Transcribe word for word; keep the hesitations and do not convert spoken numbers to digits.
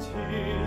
tears.